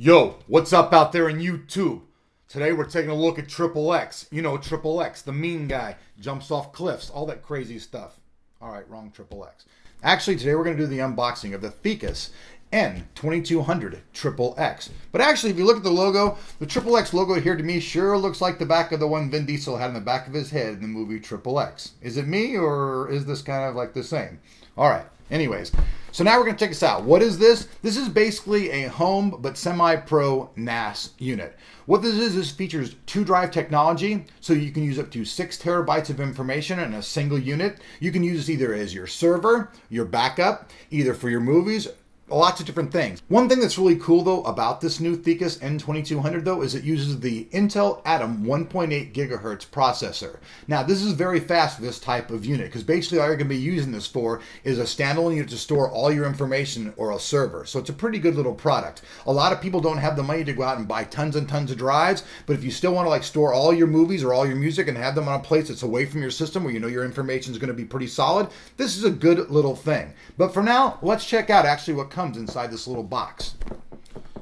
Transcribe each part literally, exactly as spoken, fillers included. Yo, what's up out there in YouTube? Today we're taking a look at triple X. You know triple X, the mean guy, jumps off cliffs, all that crazy stuff. All right, wrong triple X. Actually, today we're going to do the unboxing of the Thecus N twenty-two hundred triple X. But actually, if you look at the logo, the triple X logo here to me sure looks like the back of the one Vin Diesel had in the back of his head in the movie triple X. Is it me, or is this kind of like the same? All right, anyways. So now we're going to check this out. What is this? This is basically a home but semi-pro N A S unit. What this is, this features two drive technology, so you can use up to six terabytes of information in a single unit. You can use this either as your server, your backup, either for your movies, lots of different things. One thing that's really cool though about this new Thecus N twenty-two hundred though is it uses the Intel Atom one point eight gigahertz processor. Now this is very fast for this type of unit because basically all you're going to be using this for is a standalone unit to store all your information or a server. So it's a pretty good little product. A lot of people don't have the money to go out and buy tons and tons of drives, but if you still want to like store all your movies or all your music and have them on a place that's away from your system where you know your information is going to be pretty solid, this is a good little thing. But for now, let's check out actually what comes comes inside this little box.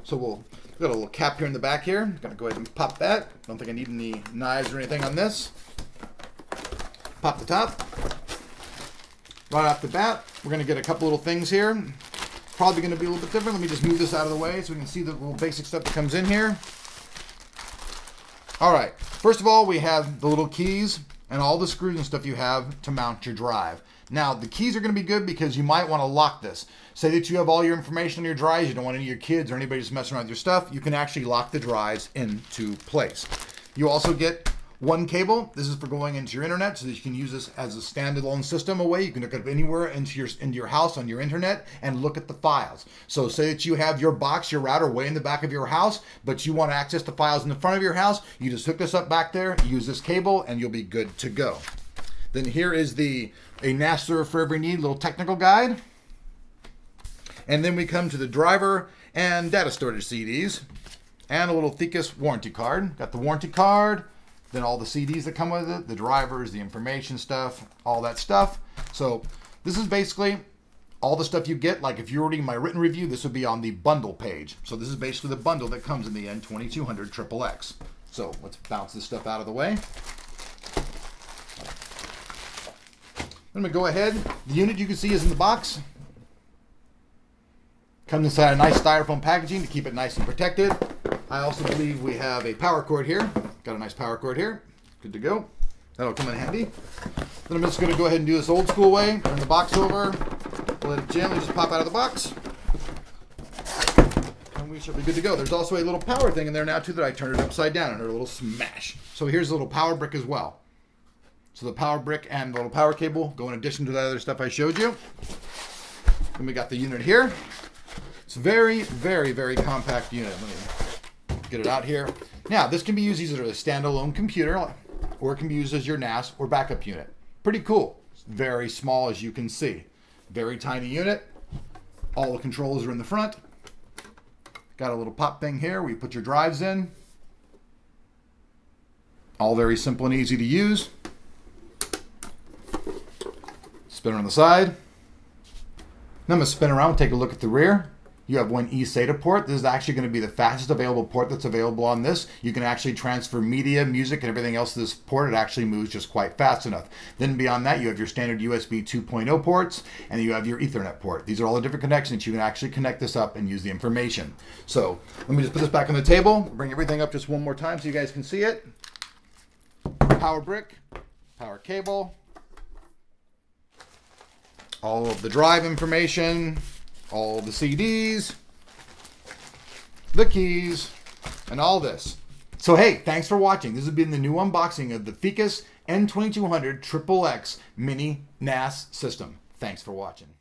So we'll got a little cap here in the back here. I'm gonna go ahead and pop that. Don't think I need any knives or anything on this. Pop the top. Right off the bat, we're gonna get a couple little things here. Probably gonna be a little bit different. Let me just move this out of the way so we can see the little basic stuff that comes in here. All right, first of all, we have the little keys and all the screws and stuff you have to mount your drive. Now, the keys are going to be good because you might want to lock this. Say that you have all your information on your drives, you don't want any of your kids or anybody just messing around with your stuff, you can actually lock the drives into place. You also get one cable. This is for going into your internet so that you can use this as a standalone system away. You can hook it up anywhere into your, into your house on your internet and look at the files. So say that you have your box, your router way in the back of your house, but you want to access the files in the front of your house, you just hook this up back there, use this cable, and you'll be good to go. Then here is the a N A S server for every need, little technical guide. And then we come to the driver and data storage C Ds and a little Thecus warranty card. Got the warranty card. Then all the C Ds that come with it, the drivers, the information stuff, all that stuff. So this is basically all the stuff you get. Like if you were reading my written review, this would be on the bundle page. So this is basically the bundle that comes in the N twenty-two hundred triple X. So let's bounce this stuff out of the way. I'm gonna go ahead. The unit you can see is in the box. Comes inside a nice styrofoam packaging to keep it nice and protected. I also believe we have a power cord here. Got a nice power cord here. Good to go. That'll come in handy. Then I'm just going to go ahead and do this old school way. Turn the box over. Let it gently just pop out of the box. And we should be good to go. There's also a little power thing in there now too that I turned it upside down and heard a little smash. So here's a little power brick as well. So the power brick and the little power cable go in addition to that other stuff I showed you. Then we got the unit here. It's a very, very, very compact unit. Let me get it out here. Now, this can be used either as a standalone computer or it can be used as your N A S or backup unit. Pretty cool. It's very small, as you can see. Very tiny unit. All the controls are in the front. Got a little pop thing here where you put your drives in. All very simple and easy to use. Spinner on the side. Now I'm going to spin around and take a look at the rear. You have one eSATA port. This is actually going to be the fastest available port that's available on this. You can actually transfer media, music, and everything else to this port. It actually moves just quite fast enough. Then beyond that, you have your standard U S B two point oh ports, and you have your Ethernet port. These are all the different connections. You can actually connect this up and use the information. So let me just put this back on the table. Bring everything up just one more time so you guys can see it. Power brick, power cable, all of the drive information, all the C Ds, the keys, and all this. So hey, thanks for watching. This has been the new unboxing of the Thecus N twenty-two hundred triple X mini N A S system. Thanks for watching.